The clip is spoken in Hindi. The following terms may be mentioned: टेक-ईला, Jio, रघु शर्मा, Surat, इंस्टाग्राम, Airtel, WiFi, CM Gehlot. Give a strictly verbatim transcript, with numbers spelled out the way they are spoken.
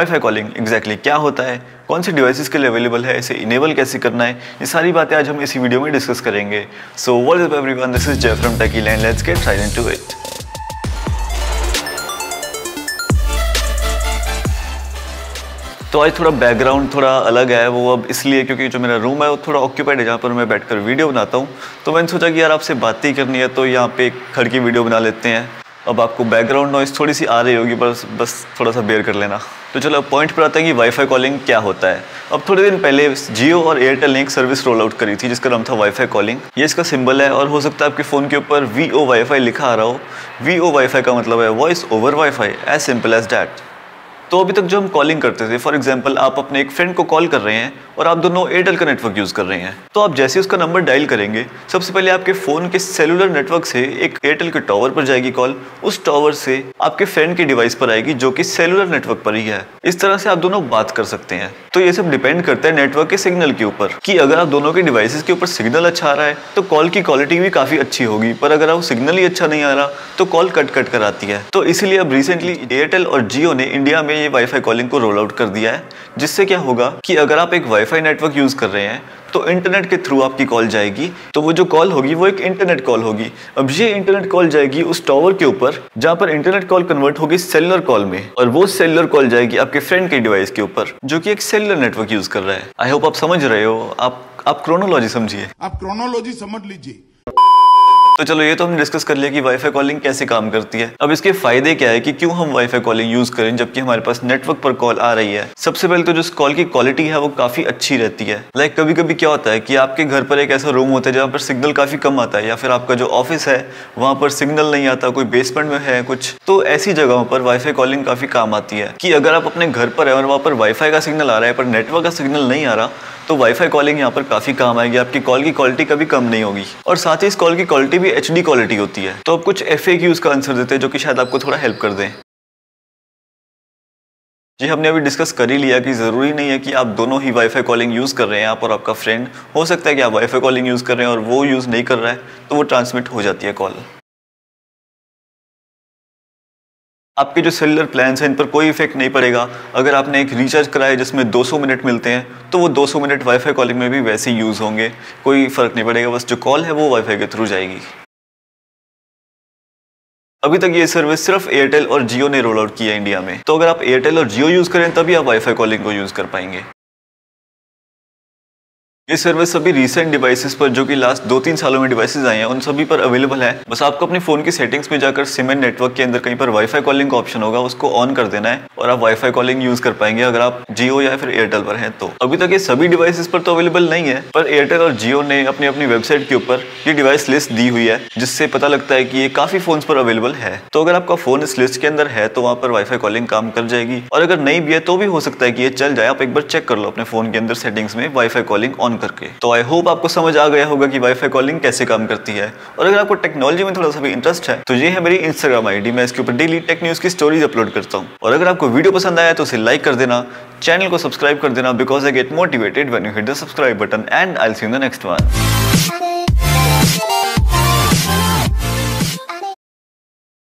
वाईफाई कॉलिंग एग्जैक्टली क्या होता है, कौन से डिवाइसेस के लिए अवेलेबल है, इसे इनेबल कैसे करना है, ये सारी बातें आज हम इस वीडियो में डिस्कस करेंगे। So what's up everyone, this is जय from टेक-ईला and let's get right into it. तो आज थोड़ा बैकग्राउंड थोड़ा अलग है, वो अब इसलिए क्योंकि जो मेरा रूम है वो थोड़ा ऑक्यूपाइड है, जहाँ पर मैं बैठकर वीडियो बनाता हूँ। तो मैंने सोचा कि यार आपसे बात ही करनी है तो यहाँ पे एक खड़ की वीडियो बना लेते हैं। अब आपको बैकग्राउंड नॉइज़ थोड़ी सी आ रही होगी, बस बस थोड़ा सा बेयर कर लेना। तो चलो अब पॉइंट पर आते हैं कि वाईफाई कॉलिंग क्या होता है। अब थोड़े दिन पहले जियो और एयरटेल ने एक सर्विस रोल आउट करी थी जिसका नाम था वाईफाई कॉलिंग। ये इसका सिंबल है और हो सकता है आपके फ़ोन के ऊपर वी ओ वाईफाई लिखा आ रहा हो। वी ओ वाईफाई का मतलब है voice over wifi, as simple as that. तो अभी तक जो हम कॉलिंग करते थे, फॉर एग्जांपल आप अपने एक फ्रेंड को कॉल कर रहे हैं और आप दोनों एयरटेल का नेटवर्क यूज़ कर रहे हैं, तो आप जैसे उसका नंबर डायल करेंगे सबसे पहले आपके फ़ोन के सेलुलर नेटवर्क से एक एयरटेल के टॉवर पर जाएगी कॉल, उस टॉवर से आपके फ्रेंड के डिवाइस पर आएगी जो कि सेलुलर नेटवर्क पर ही है। इस तरह से आप दोनों बात कर सकते हैं। तो ये सब डिपेंड करता है नेटवर्क के सिग्नल के ऊपर कि अगर आप दोनों के डिवाइसेस के ऊपर सिग्नल अच्छा आ रहा है तो कॉल की क्वालिटी भी काफ़ी अच्छी होगी, पर अगर वो सिग्नल ही अच्छा नहीं आ रहा तो कॉल कट कट कर आती है। तो इसीलिए अब रिसेंटली एयरटेल और जियो ने इंडिया में ये वाईफाई कॉलिंग को रोल आउट कर दिया है, जिससे क्या होगा कि अगर आप एक वाईफाई नेटवर्क यूज़ कर रहे हैं तो इंटरनेट के थ्रू आपकी कॉल जाएगी। तो वो जो कॉल होगी वो एक इंटरनेट कॉल होगी। अब ये इंटरनेट कॉल जाएगी उस टॉवर के ऊपर जहाँ पर इंटरनेट कॉल कन्वर्ट होगी सेलुलर कॉल में, और वो सेलुलर कॉल जाएगी आपके फ्रेंड के डिवाइस के ऊपर जो कि एक सेलुलर नेटवर्क यूज कर रहा है। आई होप आप समझ रहे हो, आप आप क्रोनोलॉजी समझिए, आप क्रोनोलॉजी समझ लीजिए। तो चलो ये तो हमने डिस्कस कर लिया कि वाईफाई कॉलिंग कैसे काम करती है। अब इसके फायदे क्या है कि क्यों हम वाईफाई कॉलिंग यूज करें जबकि हमारे पास नेटवर्क पर कॉल आ रही है। सबसे पहले तो जो इस कॉल की क्वालिटी है वो काफी अच्छी रहती है। लाइक कभी कभी क्या होता है कि आपके घर पर एक ऐसा रूम होता है जहाँ पर सिग्नल काफी कम आता है, या फिर आपका जो ऑफिस है वहाँ पर सिग्नल नहीं आता, कोई बेसमेंट में है कुछ, तो ऐसी जगहों पर वाईफाई कॉलिंग काफी काम आती है। कि अगर आप अपने घर पर है और वहाँ पर वाईफाई का सिग्नल आ रहा है पर नेटवर्क का सिग्नल नहीं आ रहा तो वाईफाई कॉलिंग यहाँ पर काफी काम आएगी, आपकी कॉल की क्वालिटी कभी कम नहीं होगी। और साथ ही इस कॉल की क्वालिटी भी एच डी क्वालिटी होती है। तो अब कुछ एफ ए क्यूज़ का आंसर देते हैं जो कि शायद आपको थोड़ा हेल्प कर दें। जी हमने अभी डिस्कस कर ही लिया कि ज़रूरी नहीं है कि आप दोनों ही वाईफाई कॉलिंग यूज़ कर रहे हैं, आप और आपका फ्रेंड। हो सकता है कि आप वाईफाई कॉलिंग यूज़ कर रहे हैं और वो यूज़ नहीं कर रहा है तो वो ट्रांसमिट हो जाती है कॉल। आपके जो सेलुलर प्लान्स हैं इन पर कोई इफेक्ट नहीं पड़ेगा। अगर आपने एक रिचार्ज कराया जिसमें दो सौ मिनट मिलते हैं तो वो दो सौ मिनट वाईफाई कॉलिंग में भी वैसे ही यूज़ होंगे, कोई फ़र्क नहीं पड़ेगा, बस जो कॉल है वो वाईफाई के थ्रू जाएगी। अभी तक ये सर्विस सिर्फ एयरटेल और जियो ने रोल आउट किया है इंडिया में, तो अगर आप एयरटेल और जियो यूज़ करें तभी आप वाईफाई कॉलिंग को यूज़ कर पाएंगे। ये सर्विस सभी रिसेंट डिवाइसेस पर जो कि लास्ट दो तीन सालों में डिवाइसेस आए हैं उन सभी पर अवेलेबल है। बस आपको अपने फ़ोन की सेटिंग्स में जाकर सिम एंड नेटवर्क के अंदर कहीं पर वाईफाई कॉलिंग का ऑप्शन होगा, उसको ऑन कर देना है और आप वाईफाई कॉलिंग यूज़ कर पाएंगे अगर आप जियो या फिर एयरटेल पर हैं तो। अभी तक ये सभी डिवाइसेस पर तो अवेलेबल नहीं है, पर एयरटेल और जियो ने अपनी अपनी वेबसाइट के ऊपर ये डिवाइस लिस्ट दी हुई है जिससे पता लगता है कि ये काफ़ी फ़ोन्स पर अवेलेबल है। तो अगर आपका फ़ोन इस लिस्ट के अंदर है तो वहाँ पर वाईफाई कॉलिंग काम कर जाएगी, और अगर नहीं भी है तो भी हो सकता है कि ये चल जाए। आप एक बार चेक कर लो अपने फ़ोन के अंदर सेटिंग्स में वाईफाई कॉलिंग ऑन करके। तो आई होप आपको समझ आ गया होगा कि वाईफाई कॉलिंग कैसे काम करती है। और अगर आपको टेक्नोलॉजी में थोड़ा सा भी इंटरेस्ट है तो ये है मेरी इंस्टाग्राम आईडी, मैं इसके ऊपर डेली टेक न्यूज़ की स्टोरीज अपलोड करता हूँ। और अगर आपको वीडियो पसंद आया तो उसे लाइक कर देना, चैनल को सब्सक्राइब कर देना, because I get motivated when you hit the subscribe button and I will see you in the next one.